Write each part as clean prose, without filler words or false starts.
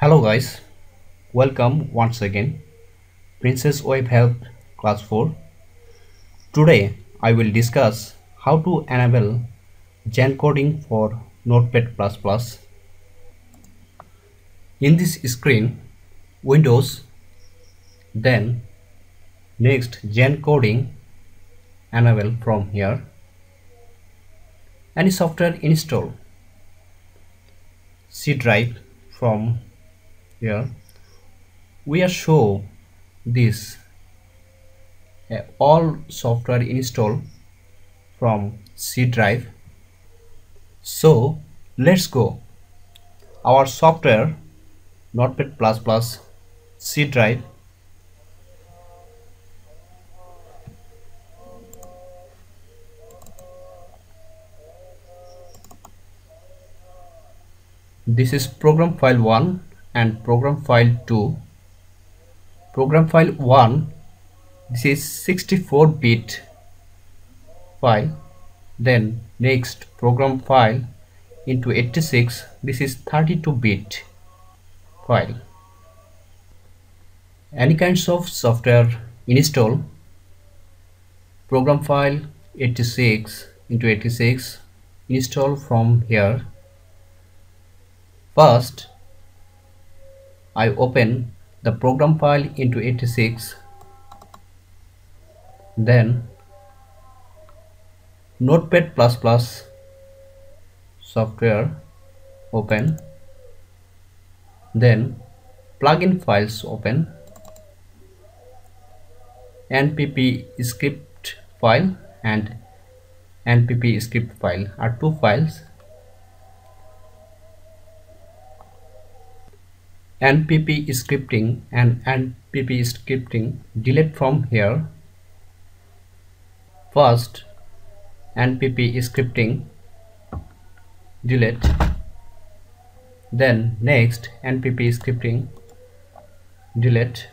Hello guys, welcome once again Princess Web Help class 4. Today I will discuss how to enable Zen Coding for Notepad++. In this screen, Windows, then next Zen Coding, enable from here, any software install, C drive from here. We are show this all software install from C drive. So let's go our software Notepad++ C drive. This is program file 1 and program file 2. Program file 1, this is 64-bit file. Then next program file into 86, this is 32-bit file. Any kinds of software install, program file 86 into 86 install from here. First, I open the program file into 86, then Notepad++ software open, then plugin files open, npp script file and npp script file are two files. Npp scripting and npp scripting delete from here. First npp scripting delete, then next npp scripting delete.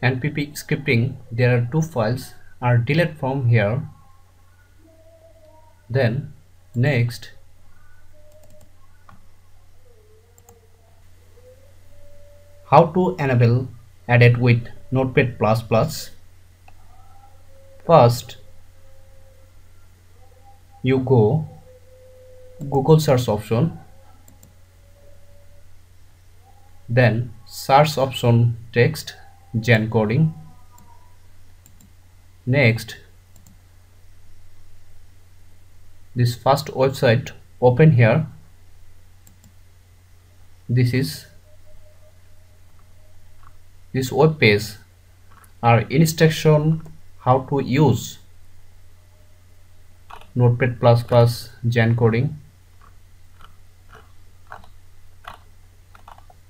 Npp scripting, there are two files, are delete from here. Then next how to enable edit with Notepad++. First, you go Google search option, then search option text Zen Coding. Next, this first website open here. This web page are instruction how to use Notepad++ Zen Coding.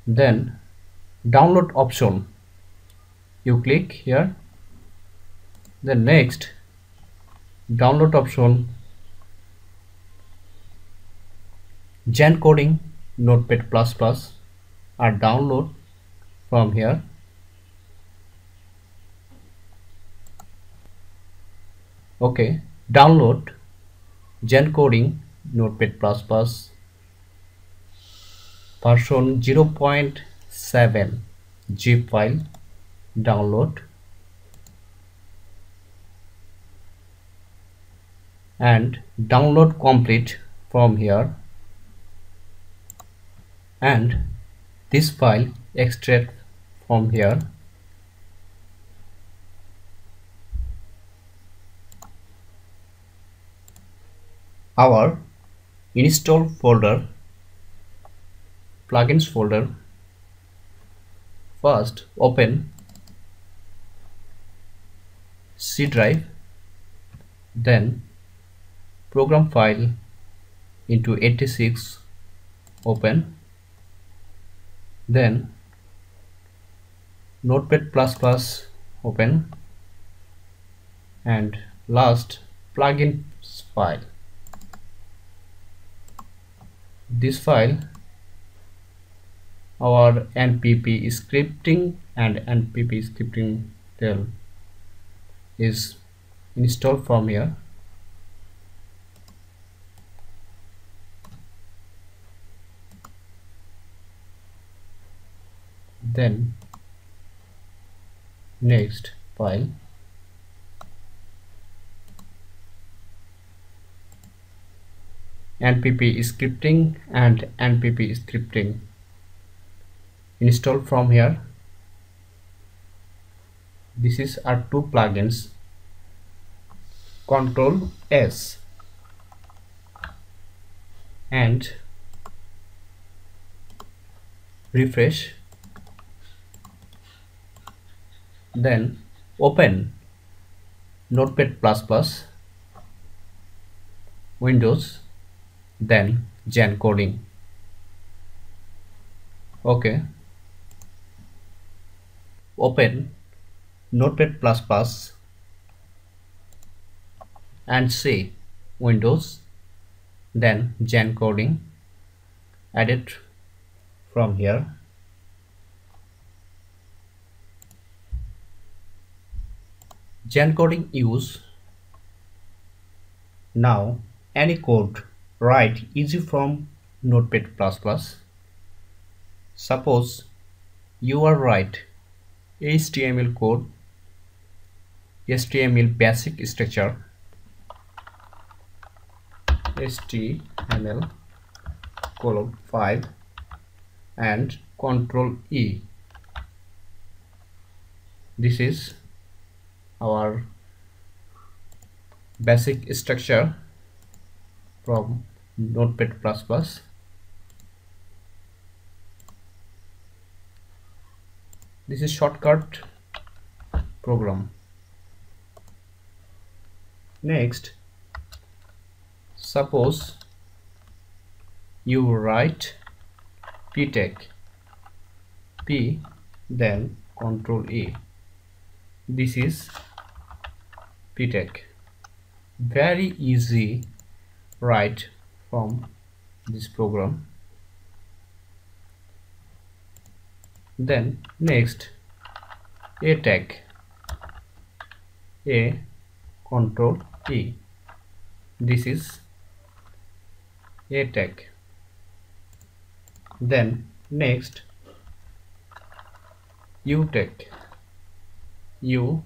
Then download option, you click here. Then next download option Zen Coding Notepad++ are download from here. Okay, download Zen Coding Notepad++ version 0.7 zip file download, and download complete from here, and this file extract from here. Our install folder, plugins folder, first open C drive, then program file into 86 open, then Notepad++ open, and last plugins file. This file our npp scripting and npp scripting tell is installed from here. then next file, npp scripting and npp scripting, install from here. This is our two plugins. Control S and refresh, then open Notepad++, Windows, then Zen Coding. Okay, open Notepad++ and say Windows, then Zen Coding, edit from here. Zen Coding use. Now any code write easy from Notepad++. Suppose you are write HTML code, HTML basic structure, HTML colon 5 and Control E. This is our basic structure from Notepad++. This is shortcut program. Next, suppose you write ptech, p then Control E. This is ptech, very easy write from this program. Then next a tag, a Control E. This is a tag. Then next u tag, u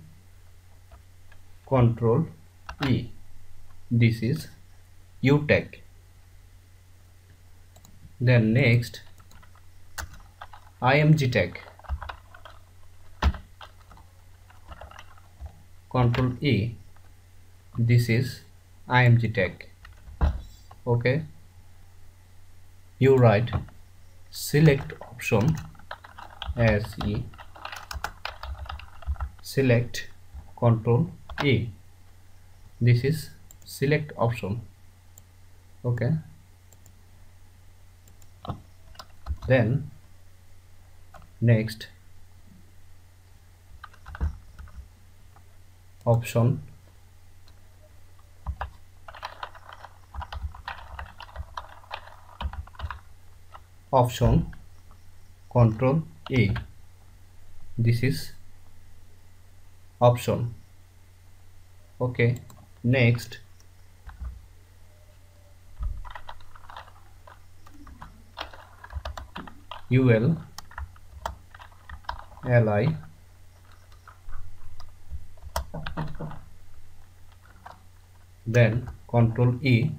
Control E. This is u tag. Then next img tag, Control E. This is img tag. Okay, you write select option as E, select Control E. This is select option. Okay, then next option Control E. This is option. Okay, next ul li then Control E.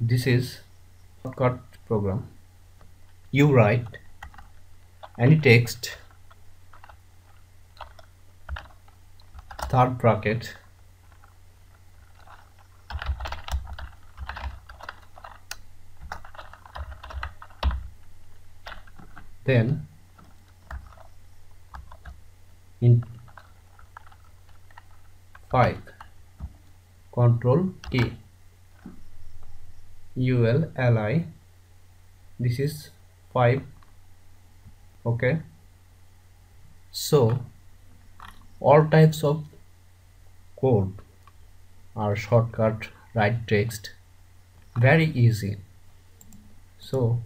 This is shortcut program. You write any text, third bracket, then in 5 Control E, ULLI. This is 5. Okay, so all types of code are shortcut write text, very easy. So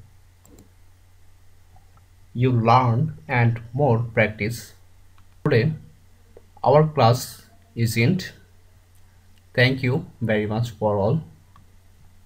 you learn and more practice. Today our class is end. Thank you very much for all.